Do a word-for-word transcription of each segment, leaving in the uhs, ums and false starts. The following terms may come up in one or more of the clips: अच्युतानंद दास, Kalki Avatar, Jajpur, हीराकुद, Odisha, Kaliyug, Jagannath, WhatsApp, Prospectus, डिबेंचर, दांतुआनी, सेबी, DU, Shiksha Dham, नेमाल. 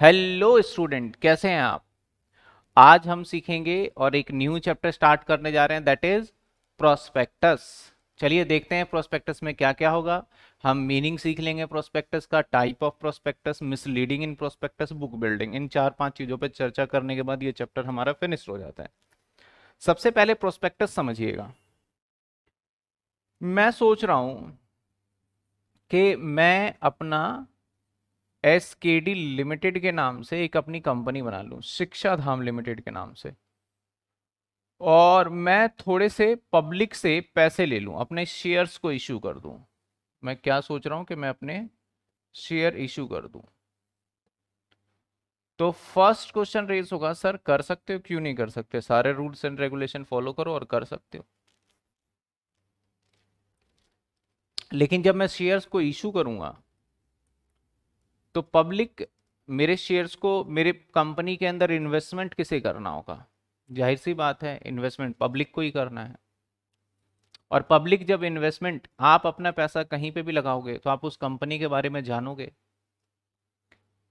Hello student, कैसे हैं आप? आज हम सीखेंगे और एक न्यू चैप्टर स्टार्ट करने जा रहे हैं, दैट इज प्रोस्पेक्टस। चलिए देखते हैं प्रोस्पेक्टस में क्या क्या होगा। हम मीनिंग सीख लेंगे प्रोस्पेक्टस का, type of prospectus, misleading in prospectus, book building, इन चार पांच चीजों पर चर्चा करने के बाद ये चैप्टर हमारा फिनिश हो जाता है। सबसे पहले प्रोस्पेक्टस समझिएगा। मैं सोच रहा हूं कि मैं अपना एस के डी लिमिटेड के नाम से एक अपनी कंपनी बना लूं, शिक्षा धाम लिमिटेड के नाम से, और मैं थोड़े से पब्लिक से पैसे ले लूं, अपने शेयर्स को इशू कर दूं। मैं क्या सोच रहा हूं कि मैं अपने शेयर इशू कर दूं। तो फर्स्ट क्वेश्चन रेज होगा, सर कर सकते हो? क्यों नहीं कर सकते? सारे रूल्स एंड रेगुलेशन फॉलो करो और कर सकते हो। लेकिन जब मैं शेयर्स को इशू करूंगा तो पब्लिक मेरे शेयर्स को, मेरे कंपनी के अंदर इन्वेस्टमेंट किसे करना होगा? जाहिर सी बात है, इन्वेस्टमेंट पब्लिक को ही करना है। और पब्लिक जब इन्वेस्टमेंट, आप अपना पैसा कहीं पे भी लगाओगे तो आप उस कंपनी के बारे में जानोगे।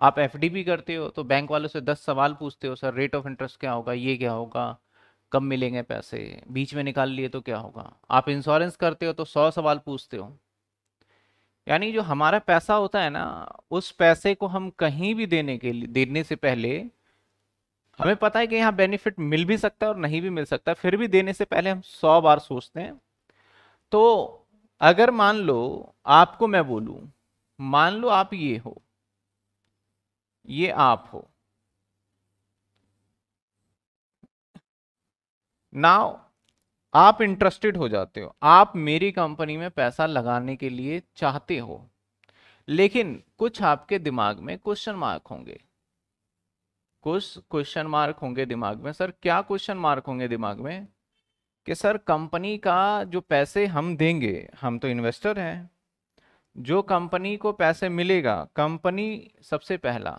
आप एफडी भी करते हो तो बैंक वालों से दस सवाल पूछते हो, सर रेट ऑफ इंटरेस्ट क्या होगा, ये क्या होगा, कब मिलेंगे पैसे, बीच में निकाल लिए तो क्या होगा। आप इंश्योरेंस करते हो तो सौ सवाल पूछते हो। यानी जो हमारा पैसा होता है ना, उस पैसे को हम कहीं भी देने के लिए, देने से पहले हमें पता है कि यहाँ बेनिफिट मिल भी सकता है और नहीं भी मिल सकता, फिर भी देने से पहले हम सौ बार सोचते हैं। तो अगर मान लो आपको मैं बोलूं, मान लो आप ये हो, ये आप हो, नाउ आप इंटरेस्टेड हो जाते हो, आप मेरी कंपनी में पैसा लगाने के लिए चाहते हो, लेकिन कुछ आपके दिमाग में क्वेश्चन मार्क होंगे। कुछ क्वेश्चन मार्क होंगे दिमाग में। सर क्या क्वेश्चन मार्क होंगे दिमाग में? कि सर कंपनी का जो पैसे हम देंगे, हम तो इन्वेस्टर हैं, जो कंपनी को पैसे मिलेगा, कंपनी सबसे पहला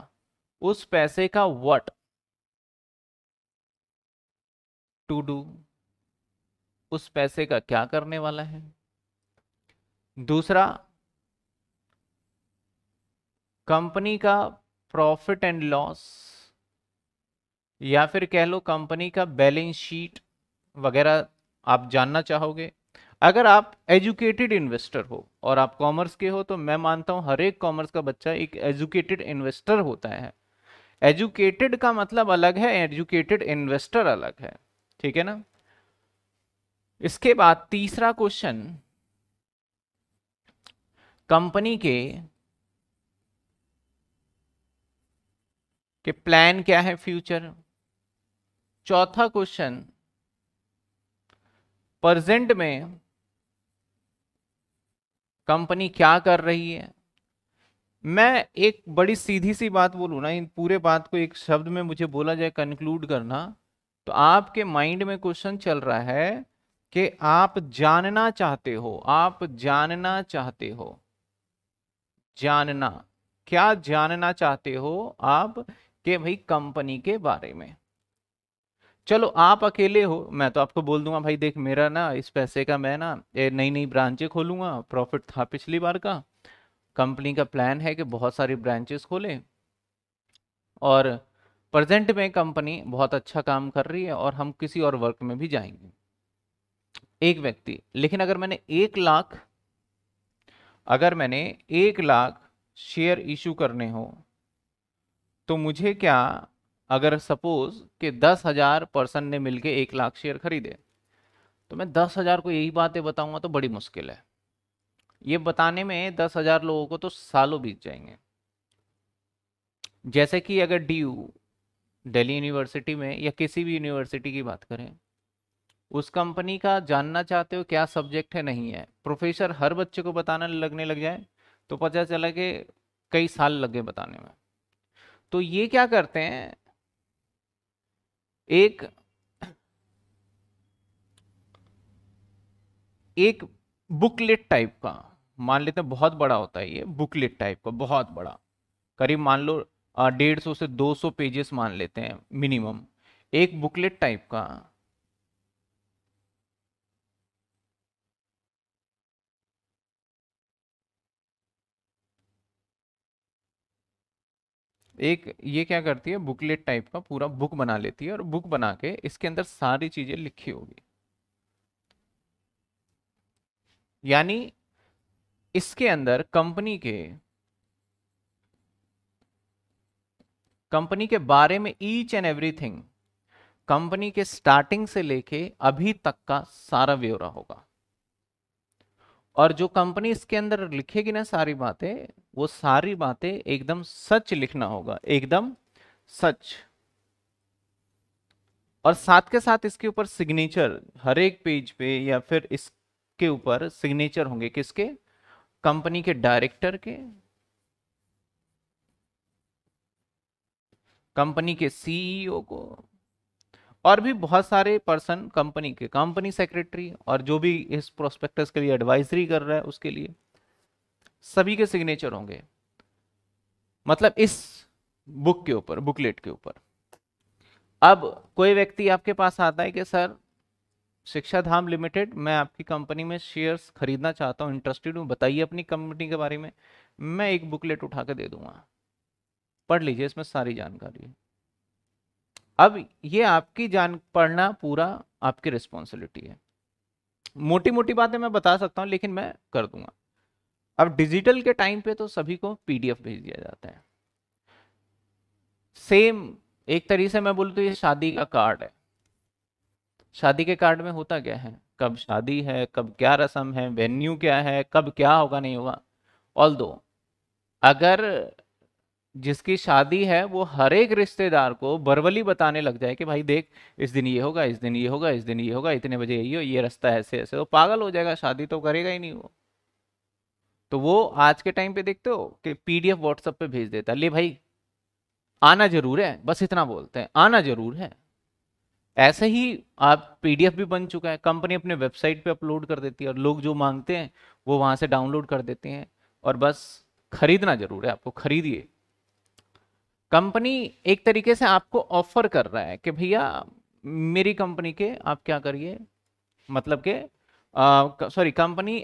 उस पैसे का व्हाट टू डू, उस पैसे का क्या करने वाला है। दूसरा, कंपनी का प्रॉफिट एंड लॉस, या फिर कह लो कंपनी का बैलेंस शीट वगैरह आप जानना चाहोगे। अगर आप एजुकेटेड इन्वेस्टर हो और आप कॉमर्स के हो, तो मैं मानता हूं हर एक कॉमर्स का बच्चा एक एजुकेटेड इन्वेस्टर होता है। एजुकेटेड का मतलब अलग है, एजुकेटेड इन्वेस्टर अलग है, ठीक है ना। इसके बाद तीसरा क्वेश्चन, कंपनी के के प्लान क्या है फ्यूचर। चौथा क्वेश्चन, प्रेजेंट में कंपनी क्या कर रही है। मैं एक बड़ी सीधी सी बात बोलूँ ना, इन पूरे बात को एक शब्द में मुझे बोला जाए कंक्लूड करना, तो आपके माइंड में क्वेश्चन चल रहा है कि आप जानना चाहते हो, आप जानना चाहते हो, जानना, क्या जानना चाहते हो आप के भाई कंपनी के बारे में। चलो आप अकेले हो, मैं तो आपको बोल दूंगा भाई देख मेरा ना इस पैसे का मैं ना नई नई ब्रांचें खोलूंगा, प्रॉफिट था पिछली बार का, कंपनी का प्लान है कि बहुत सारी ब्रांचेस खोले, और प्रेजेंट में कंपनी बहुत अच्छा काम कर रही है और हम किसी और वर्क में भी जाएंगे, एक व्यक्ति। लेकिन अगर मैंने एक लाख अगर मैंने एक लाख शेयर इशू करने हो तो मुझे क्या, अगर सपोज कि दस हजार पर्सन ने मिलके एक लाख शेयर खरीदे, तो मैं दस हजार को यही बातें बताऊंगा तो बड़ी मुश्किल है। ये बताने में दस हजार लोगों को तो सालों बीत जाएंगे। जैसे कि अगर डी यू दिल्ली यूनिवर्सिटी में या किसी भी यूनिवर्सिटी की बात करें, उस कंपनी का जानना चाहते हो क्या सब्जेक्ट है, नहीं है, प्रोफेसर हर बच्चे को बताना लगने लग जाए तो पता चला कि कई साल लग गए बताने में। तो ये क्या करते हैं, एक एक बुकलेट टाइप का, मान लेते हैं बहुत बड़ा होता है ये, बुकलेट टाइप का बहुत बड़ा, करीब मान लो डेढ़ सौ से दो सौ पेजेस मान लेते हैं मिनिमम, एक बुकलेट टाइप का एक ये क्या करती है, बुकलेट टाइप का पूरा बुक बना लेती है, और बुक बना के इसके अंदर सारी चीजें लिखी होगी। यानी इसके अंदर कंपनी के कंपनी के बारे में ईच एंड एवरीथिंग, कंपनी के स्टार्टिंग से लेके अभी तक का सारा ब्यौरा होगा। और जो कंपनी इसके अंदर लिखेगी ना सारी बातें, वो सारी बातें एकदम सच लिखना होगा, एकदम सच। और साथ के साथ इसके ऊपर सिग्नेचर, हर एक पेज पे या फिर इसके ऊपर सिग्नेचर होंगे किसके, कंपनी के डायरेक्टर के, कंपनी के सीईओ को, और भी बहुत सारे पर्सन कंपनी के, कंपनी सेक्रेटरी और जो भी इस प्रोस्पेक्टस के लिए एडवाइजरी कर रहा है उसके लिए, सभी के सिग्नेचर होंगे। मतलब इस बुक के ऊपर, बुकलेट के ऊपर। अब कोई व्यक्ति आपके पास आता है कि सर शिक्षा धाम लिमिटेड, मैं आपकी कंपनी में शेयर्स खरीदना चाहता हूँ, इंटरेस्टेड हूँ, बताइए अपनी कंपनी के बारे में, मैं एक बुकलेट उठा के दे दूंगा, पढ़ लीजिए, इसमें सारी जानकारी है। अब ये आपकी जान पढ़ना पूरा आपकी रिस्पॉन्सिबिलिटी है। मोटी मोटी बातें मैं बता सकता हूँ लेकिन मैं कर दूंगा। अब डिजिटल के टाइम पे तो सभी को पीडीएफ भेज दिया जाता है। सेम एक तरीके से मैं बोलूँ तो ये शादी का कार्ड है। शादी के कार्ड में होता क्या है, कब शादी है, कब क्या रस्म है, वेन्यू क्या है, कब क्या होगा नहीं होगा। ऑल दो अगर जिसकी शादी है वो हर एक रिश्तेदार को बरवली बताने लग जाए कि भाई देख इस दिन ये होगा, इस दिन ये होगा, इस दिन ये होगा, इतने बजे यही हो, ये रास्ता ऐसे ऐसे, तो पागल हो जाएगा, शादी तो करेगा ही नहीं वो। तो वो आज के टाइम पे देखते हो कि पीडीएफ व्हाट्सएप पे भेज देता है, ले भाई आना जरूर है, बस इतना बोलते हैं, आना जरूर है। ऐसे ही आप पीडीएफ भी बन चुका है, कंपनी अपने वेबसाइट पे अपलोड कर देती है और लोग जो मांगते हैं वो वहां से डाउनलोड कर देते हैं, और बस खरीदना जरूर है, आपको खरीदिए। कंपनी एक तरीके से आपको ऑफर कर रहा है कि भैया मेरी कंपनी के आप क्या करिए, मतलब के सॉरी कंपनी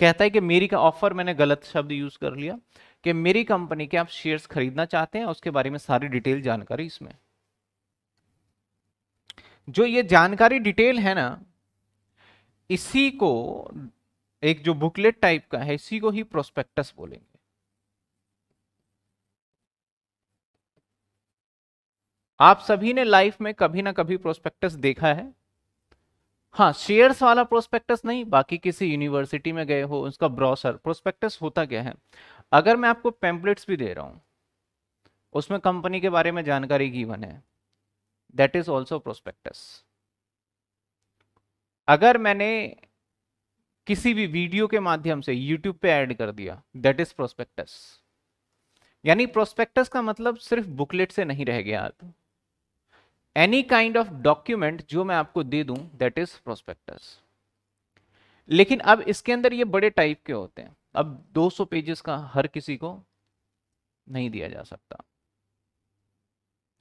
कहता है कि मेरी का ऑफर, मैंने गलत शब्द यूज कर लिया, कि मेरी कंपनी के आप शेयर्स खरीदना चाहते हैं, उसके बारे में सारी डिटेल जानकारी। इसमें जो ये जानकारी डिटेल है ना, इसी को एक जो बुकलेट टाइप का है, इसी को ही प्रोस्पेक्टस बोलेंगे। आप सभी ने लाइफ में कभी ना कभी प्रोस्पेक्टस देखा है। हाँ, शेयर्स वाला प्रोस्पेक्टस नहीं, बाकी किसी यूनिवर्सिटी में गए हो उसका ब्रोशर। प्रोस्पेक्टस होता क्या है, अगर मैं आपको पैम्पलेट्स भी दे रहा हूँ उसमें कंपनी के बारे में जानकारी गिवन है, दैट इज ऑल्सो प्रोस्पेक्टस। अगर मैंने किसी भी वीडियो के माध्यम से यूट्यूब पे ऐड कर दिया, दैट इज प्रोस्पेक्टस। यानी प्रोस्पेक्टस का मतलब सिर्फ बुकलेट से नहीं रह गया, एनी काइंड ऑफ डॉक्यूमेंट जो मैं आपको दे दूं, दैट इज प्रोस्पेक्टस। लेकिन अब इसके अंदर ये बड़े टाइप के होते हैं, अब दो सौ पेजेस का हर किसी को नहीं दिया जा सकता,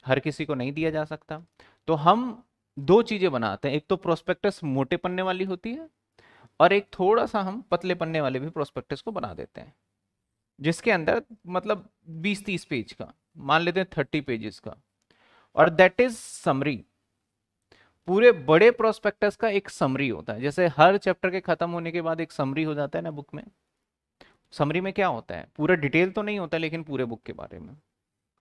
हर किसी को नहीं दिया जा सकता। तो हम दो चीजें बनाते हैं, एक तो प्रोस्पेक्टस मोटे पन्ने वाली होती है, और एक थोड़ा सा हम पतले पन्ने वाले भी प्रोस्पेक्टस को बना देते हैं, जिसके अंदर मतलब बीस तीस पेज का, मान लेते हैं तीस पेजेस का, और दैट इज समरी। पूरे बड़े प्रोस्पेक्टस का एक समरी होता है, जैसे हर चैप्टर के खत्म होने के बाद एक समरी हो जाता है ना बुक में। समरी में क्या होता है, पूरा डिटेल तो नहीं होता लेकिन पूरे बुक के बारे में।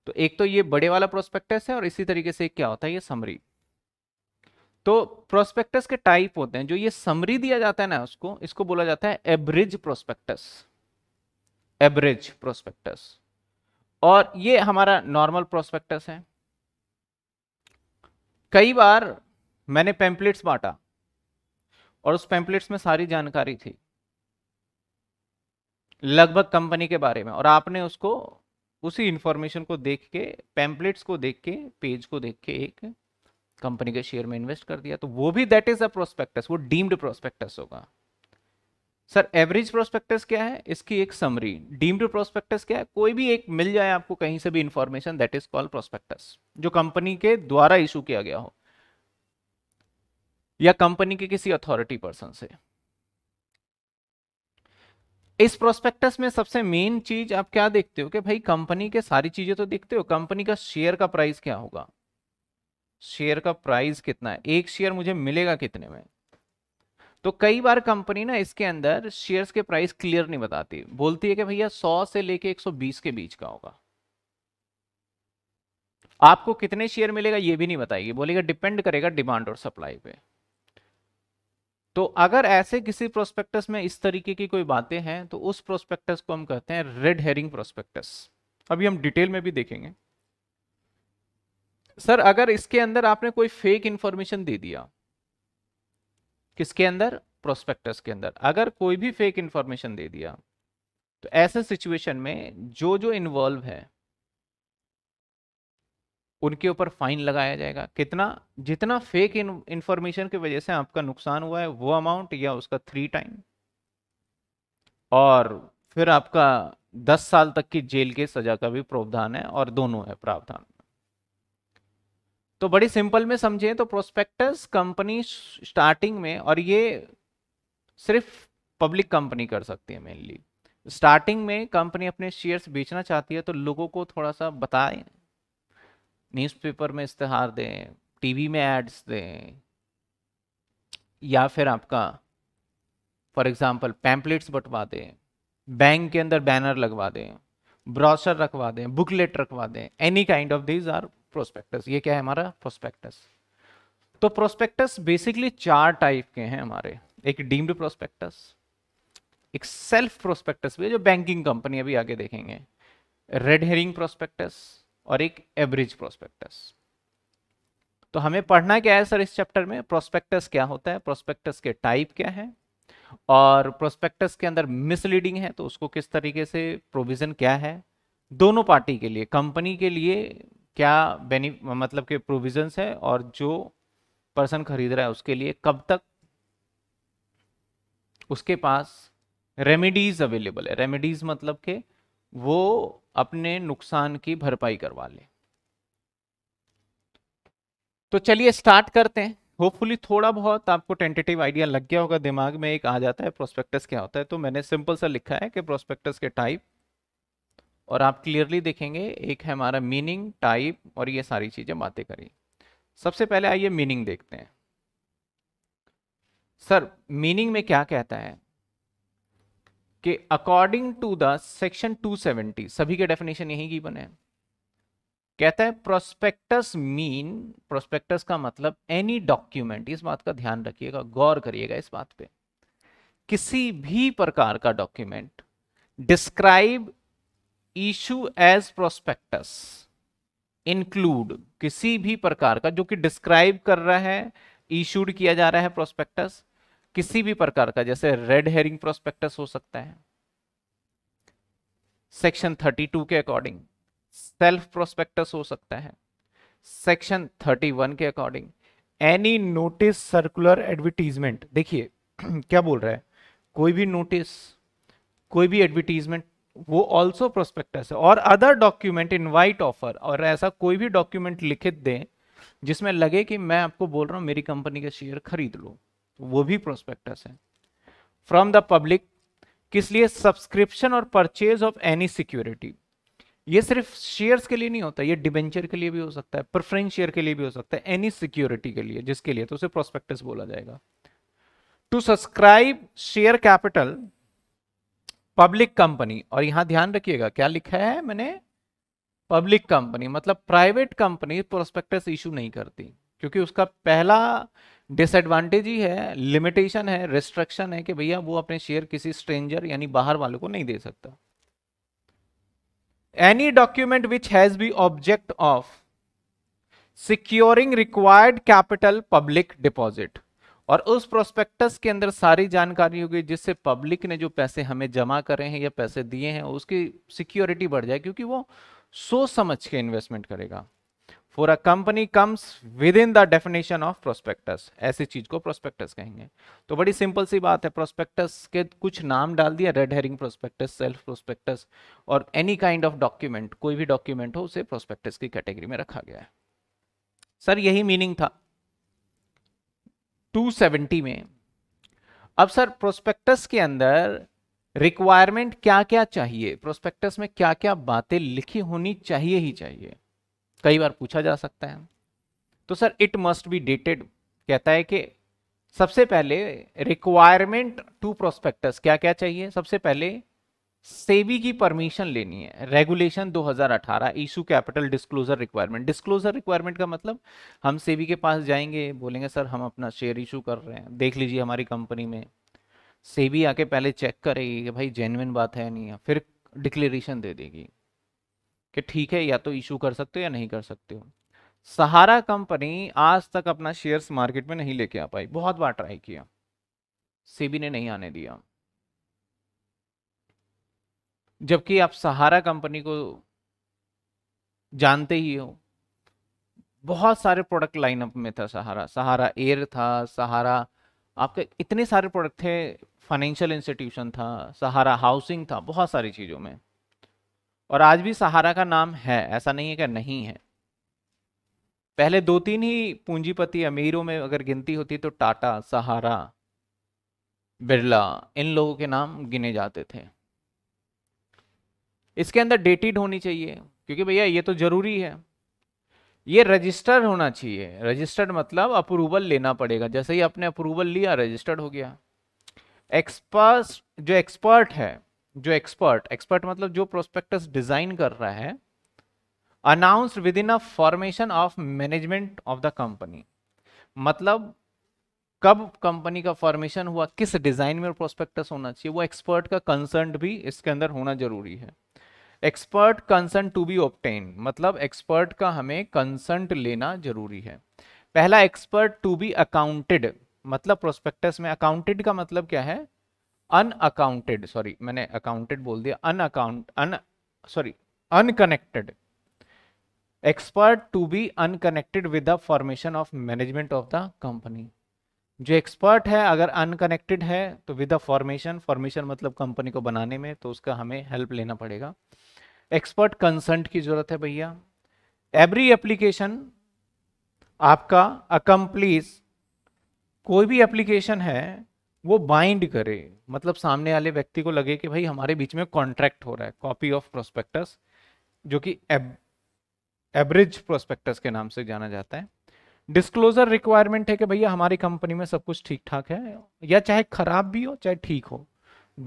तो एक तो ये बड़े वाला प्रोस्पेक्टस है, और इसी तरीके से क्या होता है ये समरी। तो प्रोस्पेक्टस के टाइप होते हैं। जो ये समरी दिया जाता है ना उसको, इसको बोला जाता है एवरेज प्रोस्पेक्टस, एवरेज प्रोस्पेक्टस। और ये हमारा नॉर्मल प्रोस्पेक्टस है। कई बार मैंने पैम्पलेट्स बांटा और उस पैम्पलेट्स में सारी जानकारी थी लगभग कंपनी के बारे में, और आपने उसको उसी इंफॉर्मेशन को देख के, पैम्पलेट्स को देख के, पेज को देख के एक कंपनी के शेयर में इन्वेस्ट कर दिया, तो वो भी दैट इज अ प्रोस्पेक्टस, वो डीम्ड प्रोस्पेक्टस होगा। सर एवरेज प्रोस्पेक्टस क्या है, इसकी एक समरी। डीम्ड प्रोस्पेक्टस क्या है, कोई भी एक मिल जाए आपको कहीं से भी information, that is called prospectus, जो कंपनी के द्वारा इशू किया गया हो या कंपनी के किसी अथॉरिटी पर्सन से। इस प्रोस्पेक्टस में सबसे मेन चीज आप क्या देखते हो कि भाई कंपनी के सारी चीजें तो देखते हो, कंपनी का शेयर का प्राइस क्या होगा, शेयर का प्राइस कितना है, एक शेयर मुझे मिलेगा कितने में। तो कई बार कंपनी ना इसके अंदर शेयर्स के प्राइस क्लियर नहीं बताती, बोलती है कि भैया सौ से लेके एक सौ बीस के बीच का होगा, आपको कितने शेयर मिलेगा ये भी नहीं बताएगी, बोलेगा डिपेंड करेगा डिमांड और सप्लाई पे। तो अगर ऐसे किसी प्रोस्पेक्टस में इस तरीके की कोई बातें हैं तो उस प्रोस्पेक्टस को हम कहते हैं रेड हेरिंग प्रोस्पेक्टस। अभी हम डिटेल में भी देखेंगे। सर अगर इसके अंदर आपने कोई फेक इंफॉर्मेशन दे दिया, किसके अंदर, प्रोस्पेक्टस के अंदर अगर कोई भी फेक इंफॉर्मेशन दे दिया, तो ऐसे सिचुएशन में जो जो इन्वॉल्व है उनके ऊपर फाइन लगाया जाएगा। कितना, जितना फेक इंफॉर्मेशन की वजह से आपका नुकसान हुआ है वो अमाउंट या उसका थ्री टाइम, और फिर आपका दस साल तक की जेल की सजा का भी प्रावधान है, और दोनों है प्रावधान। तो बड़ी सिंपल में समझें तो प्रोस्पेक्टस कंपनी स्टार्टिंग में, और ये सिर्फ पब्लिक कंपनी कर सकती है मेनली, स्टार्टिंग में कंपनी अपने शेयर्स बेचना चाहती है तो लोगों को थोड़ा सा बताएं, न्यूज़पेपर में इश्तेहार दें, टीवी में एड्स दें, या फिर आपका फॉर एग्जांपल पैम्पलेट्स बंटवा दें, बैंक के अंदर बैनर लगवा दें, ब्रोशर रखवा दें, बुकलेट रखवा दें, any kind of these are prospectus. ये क्या है हमारा प्रोस्पेक्टस। तो प्रोस्पेक्टस बेसिकली चार टाइप के हैं हमारे, एक डीम्ड प्रोस्पेक्टस, एक सेल्फ प्रोस्पेक्टस भी जो बैंकिंग कंपनी अभी आगे देखेंगे, रेड हेरिंग प्रोस्पेक्टस, और एक एवरेज प्रोस्पेक्टस। तो हमें पढ़ना क्या है सर इस चैप्टर में, प्रोस्पेक्टस क्या होता है, प्रोस्पेक्टस के टाइप क्या है, और प्रोस्पेक्टस के अंदर मिसलीडिंग है तो उसको किस तरीके से, प्रोविजन क्या है दोनों पार्टी के लिए, कंपनी के लिए क्या बेनि मतलब के प्रोविजंस है, और जो पर्सन खरीद रहा है उसके लिए कब तक उसके पास रेमेडीज अवेलेबल है। रेमेडीज मतलब के वो अपने नुकसान की भरपाई करवा ले। तो चलिए स्टार्ट करते हैं। होपफुली थोड़ा बहुत आपको टेंटेटिव आइडिया लग गया होगा, दिमाग में एक आ जाता है प्रोस्पेक्टस क्या होता है। तो मैंने सिंपल सा लिखा है कि प्रोस्पेक्टस के टाइप, और आप क्लियरली देखेंगे एक है हमारा मीनिंग, टाइप, और ये सारी चीजें बातें करी। सबसे पहले आइए मीनिंग देखते हैं। सर मीनिंग में क्या कहता है कि according to the section two seventy, सभी के डेफिनेशन यही गिवन है, कहता है प्रोस्पेक्टस मीन, प्रोस्पेक्टस का मतलब एनी डॉक्यूमेंट, इस बात का ध्यान रखिएगा, गौर करिएगा इस बात पे, किसी भी प्रकार का document describe issue as prospectus include, किसी भी प्रकार का जो कि डिस्क्राइब कर रहा है, इशूड किया जा रहा है प्रोस्पेक्टस, किसी भी प्रकार का, जैसे रेड हेरिंग प्रोस्पेक्टस हो सकता है सेक्शन थर्टी टू के अकॉर्डिंग, सेल्फ प्रोस्पेक्टस हो सकता है सेक्शन थर्टी वन के according, any notice, circular, advertisement. देखिए क्या बोल रहा है, कोई भी नोटिस, कोई भी एडवर्टीजमेंट, वो ऑल्सो प्रोस्पेक्टस है। और अदर डॉक्यूमेंट, इनवाइट, ऑफर, और ऐसा कोई भी डॉक्यूमेंट लिखित दें जिसमें लगे कि मैं आपको बोल रहा हूं मेरी कंपनी के शेयर खरीद लो, वो भी प्रोस्पेक्टस है। फ्रॉम द पब्लिक, किस लिए, सब्सक्रिप्शन और परचेज ऑफ एनी सिक्योरिटी, ये सिर्फ शेयर्स के लिए नहीं होता, ये डिबेंचर के लिए भी हो सकता है, प्रेफरेंस शेयर के लिए भी हो सकता है, एनी सिक्योरिटी के लिए जिसके लिए, तो उसे प्रोस्पेक्टस बोला जाएगा। To subscribe share capital public company, और यहां ध्यान रखिएगा क्या लिखा है मैंने, पब्लिक कंपनी, मतलब प्राइवेट कंपनी प्रोस्पेक्टस इशू नहीं करती, क्योंकि उसका पहला डिसएडवांटेज ही है, लिमिटेशन है, रिस्ट्रिक्शन है कि भैया वो अपने शेयर किसी स्ट्रेंजर यानी बाहर वालों को नहीं दे सकता। Any document which has be object of securing required capital public deposit, और उस प्रोस्पेक्टस के अंदर सारी जानकारी होगी जिससे पब्लिक ने जो पैसे हमें जमा करे हैं या पैसे दिए हैं उसकी सिक्योरिटी बढ़ जाए, क्योंकि वो सोच समझ के इन्वेस्टमेंट करेगा। For a company comes within the definition of prospectus, ऐसी चीज को प्रोस्पेक्टस कहेंगे। तो बड़ी सिंपल सी बात है, प्रोस्पेक्टस के कुछ नाम डाल दिया, red herring prospectus, self prospectus, और एनी काइंड ऑफ डॉक्यूमेंट, कोई भी डॉक्यूमेंट हो उसे प्रोस्पेक्टस की कैटेगरी में रखा गया है। सर यही मीनिंग था टू सेवेंटी में। अब सर प्रोस्पेक्टस के अंदर रिक्वायरमेंट क्या क्या चाहिए, प्रोस्पेक्टस में क्या क्या बातें लिखी होनी चाहिए ही चाहिए, कई बार पूछा जा सकता है। तो sir it must be dated कहता है कि सबसे पहले रिक्वायरमेंट टू प्रोस्पेक्टस क्या क्या चाहिए, सबसे पहले सेबी की परमिशन लेनी है, रेगुलेशन दो हज़ार अठारह issue capital disclosure requirement. Disclosure requirement का मतलब हम सेबी के पास जाएंगे, बोलेंगे सर हम अपना शेयर इशू कर रहे हैं, देख लीजिए हमारी कंपनी में, सेबी आके पहले चेक करेगी कि भाई जेन्युइन बात है नहीं, फिर डिक्लेरेशन दे देगी कि ठीक है या तो इशू कर सकते हो या नहीं कर सकते हो। सहारा कंपनी आज तक अपना शेयर्स मार्केट में नहीं लेके आ पाई, बहुत बार ट्राई किया, सेबी ने नहीं आने दिया, जबकि आप सहारा कंपनी को जानते ही हो, बहुत सारे प्रोडक्ट लाइनअप में था सहारा, सहारा एयर था, सहारा आपके इतने सारे प्रोडक्ट थे, फाइनेंशियल इंस्टीट्यूशन था, सहारा हाउसिंग था, बहुत सारी चीज़ों में, और आज भी सहारा का नाम है, ऐसा नहीं है कि नहीं है। पहले दो तीन ही पूंजीपति अमीरों में अगर गिनती होती तो टाटा, सहारा, बिरला, इन लोगों के नाम गिने जाते थे। इसके अंदर डेटेड होनी चाहिए, क्योंकि भैया ये तो ज़रूरी है, ये रजिस्टर्ड होना चाहिए। रजिस्टर्ड मतलब अप्रूवल लेना पड़ेगा, जैसे ही आपने अप्रूवल लिया रजिस्टर्ड हो गया। एक्सपर्ट जो एक्सपर्ट है जो एक्सपर्ट एक्सपर्ट मतलब जो प्रोस्पेक्टस डिजाइन कर रहा है, announced with in a formation of management of the company, मतलब कब कंपनी का फॉर्मेशन हुआ, किस डिजाइन में प्रोस्पेक्टस होना चाहिए, वो एक्सपर्ट का कंसर्न भी इसके अंदर होना जरूरी है। Expert concern to be obtain मतलब एक्सपर्ट का हमें कंसर्न लेना जरूरी है। पहला एक्सपर्ट टू बी अकाउंटेड मतलब प्रोस्पेक्टस में अकाउंटेड का मतलब क्या है, अनअकाउंटेड, सॉरी मैंने अकाउंटेड बोल दिया, unaccount un sorry unconnected, expert to be unconnected with the formation of management of the company. जो एक्सपर्ट है अगर अनकनेक्टेड है तो विद द फॉर्मेशन, फॉर्मेशन मतलब कंपनी को बनाने में, तो उसका हमें हेल्प लेना पड़ेगा, एक्सपर्ट कंसल्ट की जरूरत है भैया। एवरी एप्लीकेशन आपका अकम्प्लीस, कोई भी एप्लीकेशन है वो बाइंड करे, मतलब सामने वाले व्यक्ति को लगे कि भाई हमारे बीच में कॉन्ट्रैक्ट हो रहा है, कॉपी ऑफ प्रोस्पेक्टस जो कि एवरेज प्रोस्पेक्टस के नाम से जाना जाता है। डिस्क्लोजर रिक्वायरमेंट है कि भैया हमारी कंपनी में सब कुछ ठीक ठाक है, या चाहे खराब भी हो चाहे ठीक हो,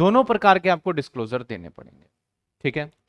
दोनों प्रकार के आपको डिस्क्लोजर देने पड़ेंगे, ठीक है।